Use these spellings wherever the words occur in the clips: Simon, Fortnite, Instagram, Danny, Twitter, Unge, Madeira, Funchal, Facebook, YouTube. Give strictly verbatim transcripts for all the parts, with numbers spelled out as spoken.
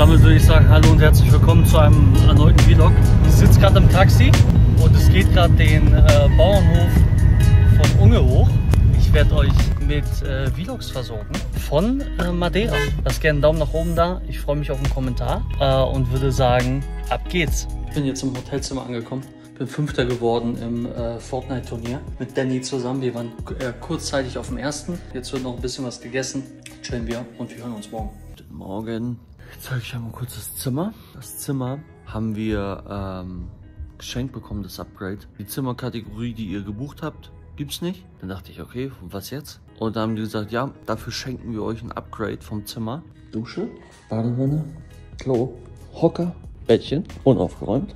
damit würde ich sagen, hallo und herzlich willkommen zu einem erneuten Vlog. Ich sitze gerade im Taxi und es geht gerade den äh, Bauernhof von Unge hoch. Ich werde euch mit äh, Vlogs versorgen von äh, Madeira. Lasst gerne einen Daumen nach oben da. Ich freue mich auf einen Kommentar äh, und würde sagen, ab geht's. Ich bin jetzt im Hotelzimmer angekommen. Bin Fünfter geworden im äh, Fortnite-Turnier mit Danny zusammen. Wir waren äh, kurzzeitig auf dem Ersten. Jetzt wird noch ein bisschen was gegessen. Chillen wir und wir hören uns morgen. Guten Morgen. Ich zeige euch einmal kurz das Zimmer. Das Zimmer haben wir ähm, geschenkt bekommen, das Upgrade. Die Zimmerkategorie, die ihr gebucht habt, gibt's nicht. Dann dachte ich, okay, was jetzt? Und dann haben die gesagt, ja, dafür schenken wir euch ein Upgrade vom Zimmer. Dusche, Badewanne, Klo, Hocker, Bettchen, unaufgeräumt.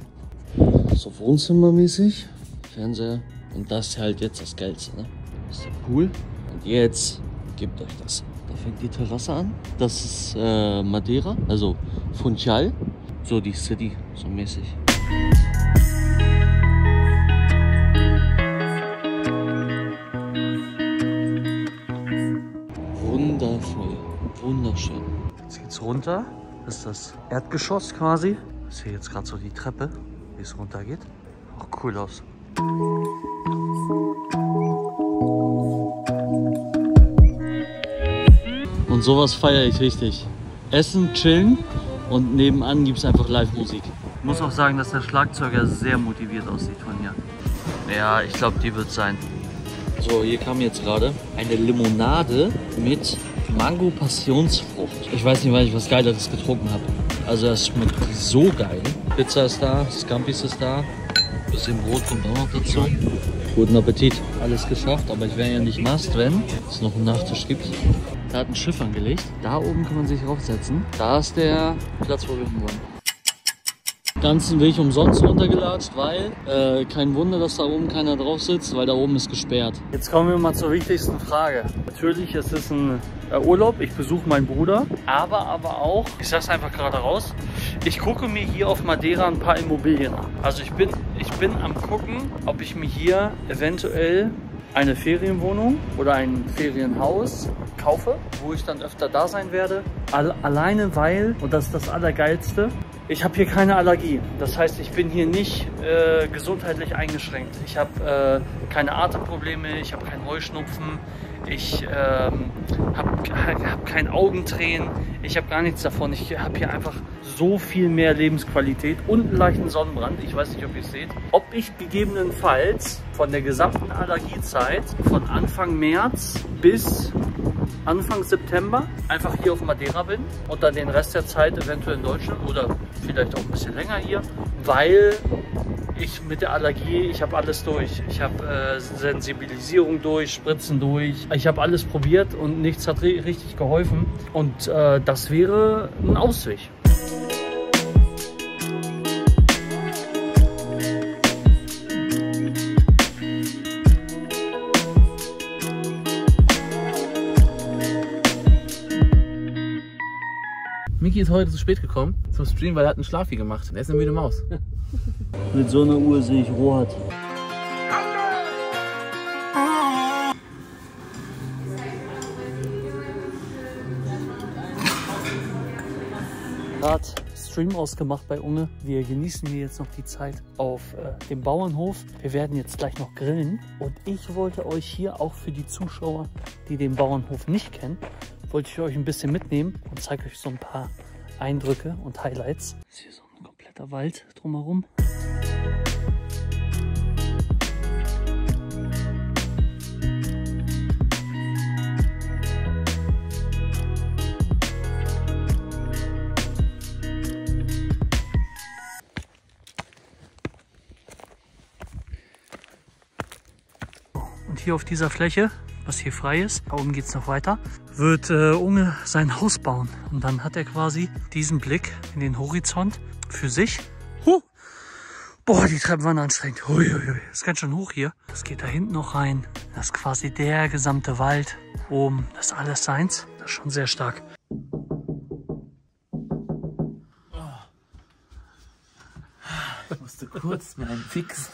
So wohnzimmermäßig, Fernseher, und das ist halt jetzt das Geilste, ne? Das ist der Pool. Und jetzt gebt euch das. Da fängt die Terrasse an. Das ist äh, Madeira, also Funchal. So die City, so mäßig. Wundervoll, wunderschön. Jetzt geht's runter. Das ist das Erdgeschoss quasi. Ich sehe jetzt gerade so die Treppe, wie es runter geht. Auch cool aus. Und sowas feiere ich richtig. Essen, chillen und nebenan gibt es einfach Live-Musik. Ich muss auch sagen, dass der Schlagzeuger sehr motiviert aussieht von hier. Ja, ich glaube, die wird sein. So, hier kam jetzt gerade eine Limonade mit Mango-Passionsfrucht. Ich weiß nicht, weil ich was Geileres getrunken habe. Also das schmeckt so geil. Pizza ist da, Scampis ist da, ein bisschen Brot kommt auch noch dazu. Guten Appetit. Alles geschafft, aber ich wäre ja nicht mast, wenn es noch einen Nachtisch gibt. Da hat ein Schiff angelegt. Da oben kann man sich draufsetzen. Da ist der Platz, wo wir hin wollen. Ganzen Weg umsonst runtergelatscht, weil äh, kein Wunder, dass da oben keiner drauf sitzt, weil da oben ist gesperrt. Jetzt kommen wir mal zur wichtigsten Frage. Natürlich, es ist ein äh, Urlaub, ich besuche meinen Bruder, aber, aber auch, ich sag's einfach gerade raus, ich gucke mir hier auf Madeira ein paar Immobilien an. Also ich bin, ich bin am gucken, ob ich mir hier eventuell eine Ferienwohnung oder ein Ferienhaus kaufe, wo ich dann öfter da sein werde. All, alleine weil, und das ist das Allergeilste, ich habe hier keine Allergie. Das heißt, ich bin hier nicht äh, gesundheitlich eingeschränkt. Ich habe äh, keine Atemprobleme, ich habe keinen Heuschnupfen, ich äh, habe hab kein Augentränen, ich habe gar nichts davon. Ich habe hier einfach so viel mehr Lebensqualität und einen leichten Sonnenbrand. Ich weiß nicht, ob ihr es seht. Ob ich gegebenenfalls von der gesamten Allergiezeit von Anfang März bis Anfang September einfach hier auf Madeira bin und dann den Rest der Zeit eventuell in Deutschland oder vielleicht auch ein bisschen länger hier, weil ich mit der Allergie, ich habe alles durch. Ich habe äh, Sensibilisierung durch, Spritzen durch. Ich habe alles probiert und nichts hat richtig geholfen und äh, das wäre ein Ausweg. Miki ist heute zu spät gekommen zum Stream, weil er hat einen Schlafi gemacht. Er ist eine müde Maus. Mit so einer Uhr sehe ich Rohat. Gerade Stream ausgemacht bei Unge. Wir genießen hier jetzt noch die Zeit auf äh, dem Bauernhof. Wir werden jetzt gleich noch grillen. Und ich wollte euch hier auch für die Zuschauer, die den Bauernhof nicht kennen, wollte ich euch ein bisschen mitnehmen und zeige euch so ein paar Eindrücke und Highlights. Das ist hier so ein kompletter Wald drumherum. Und hier auf dieser Fläche, was hier frei ist, da oben geht es noch weiter, wird äh, Unge sein Haus bauen. Und dann hat er quasi diesen Blick in den Horizont für sich. Huh. Boah, die Treppen waren anstrengend. Hui, hui, hui. Ist ganz schön hoch hier. Das geht da hinten noch rein. Das ist quasi der gesamte Wald. Oben, das ist alles seins. Das ist schon sehr stark. Oh. Ich musste kurz mit einem Fix.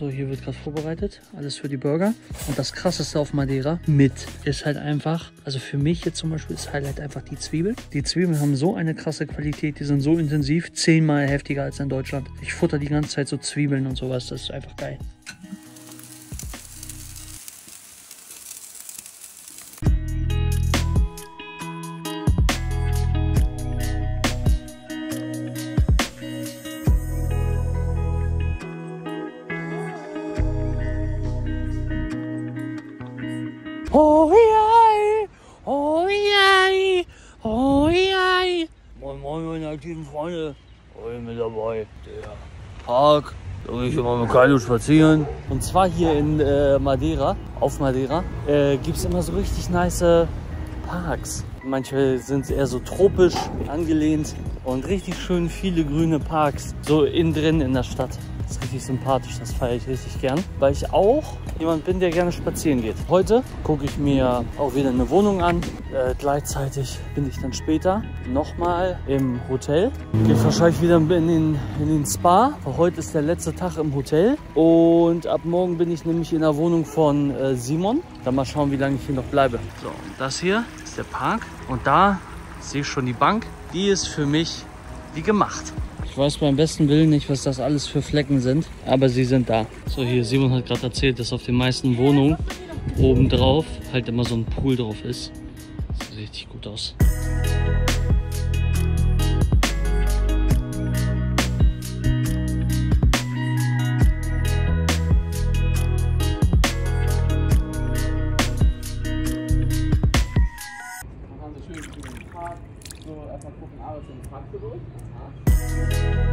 So, hier wird gerade vorbereitet, alles für die Burger. Und das Krasseste auf Madeira mit ist halt einfach, also für mich jetzt zum Beispiel ist Highlight einfach die Zwiebeln. Die Zwiebeln haben so eine krasse Qualität, die sind so intensiv, zehnmal heftiger als in Deutschland. Ich futter die ganze Zeit so Zwiebeln und sowas, das ist einfach geil. Oh ja, oh ja, oh ja. Moin moin meine aktiven Freunde, heute mit dabei der Park, da gehe ich immer mit Kaido spazieren. Und zwar hier in äh, Madeira, auf Madeira, äh, gibt es immer so richtig nice Parks. Manche sind eher so tropisch angelehnt und richtig schön viele grüne Parks, so innen drin in der Stadt. Das ist richtig sympathisch, das feiere ich richtig gern, weil ich auch jemand bin, der gerne spazieren geht. Heute gucke ich mir auch wieder eine Wohnung an. Äh, gleichzeitig bin ich dann später nochmal im Hotel. Geht wahrscheinlich wieder in den, in den Spa. Heute ist der letzte Tag im Hotel und ab morgen bin ich nämlich in der Wohnung von äh, Simon. Dann mal schauen, wie lange ich hier noch bleibe. So, und das hier ist der Park und da sehe ich schon die Bank. Die ist für mich wie gemacht. Ich weiß beim besten Willen nicht, was das alles für Flecken sind, aber sie sind da. So, hier, Simon hat gerade erzählt, dass auf den meisten Wohnungen obendrauf halt immer so ein Pool drauf ist. Das sieht richtig gut aus. Man kann so schön in den Park, so erstmal gucken, aber so in den Park zurück. Thank you.